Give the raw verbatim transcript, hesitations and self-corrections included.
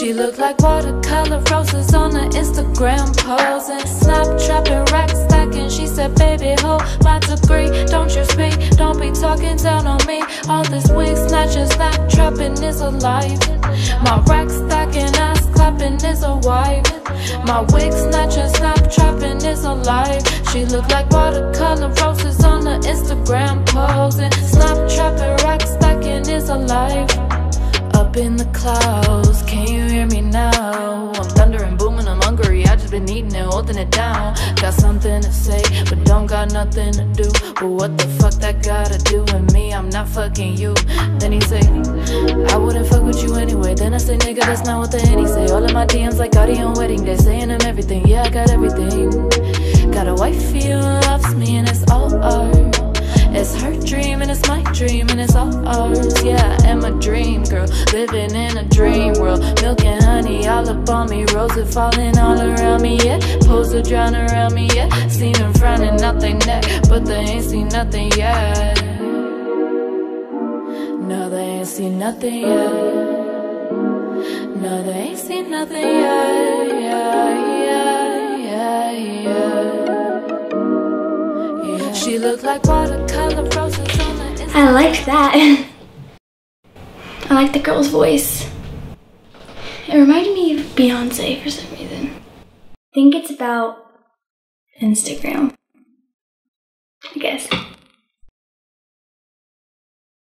She looked like watercolor roses on her Instagram pose, and Snaptrapping, rack stacking. She said, baby, hold my degree. Don't you speak, don't be talking down on me. All this wig snatching, Snaptrapping is a life. My rack stacking, ass clapping is a wife. My wig snatching, Snaptrapping is a life. She looked like watercolor roses on her Instagram pose, and Snaptrapping, rack stacking is a life. Up in the clouds, can you hear me now? I'm thundering, booming, I'm hungry. I just been eating and holding it down. Got something to say, but don't got nothing to do. But what the fuck that gotta do with me? I'm not fucking you. Then he say, I wouldn't fuck with you anyway. Then I say, nigga, that's not what the henny say. All of my D Ms like Audi on wedding day, saying them everything. Yeah, I got everything. Got a wifey who loves me and it's all art. It's her dream and it's my dream and it's all ours. Yeah, I am a dream girl, living in a dream world. Milk and honey all up on me, roses falling all around me, yeah. Poser drown around me, yeah. See them frowning out their neck, but they ain't seen nothing yet. No, they ain't seen nothing yet. No, they ain't seen nothing yet, yeah, yeah, yeah, yeah. She looked like watercolor roses on the inside. I liked that. I like the girl's voice. It reminded me of Beyonce for some reason. I think it's about Instagram, I guess.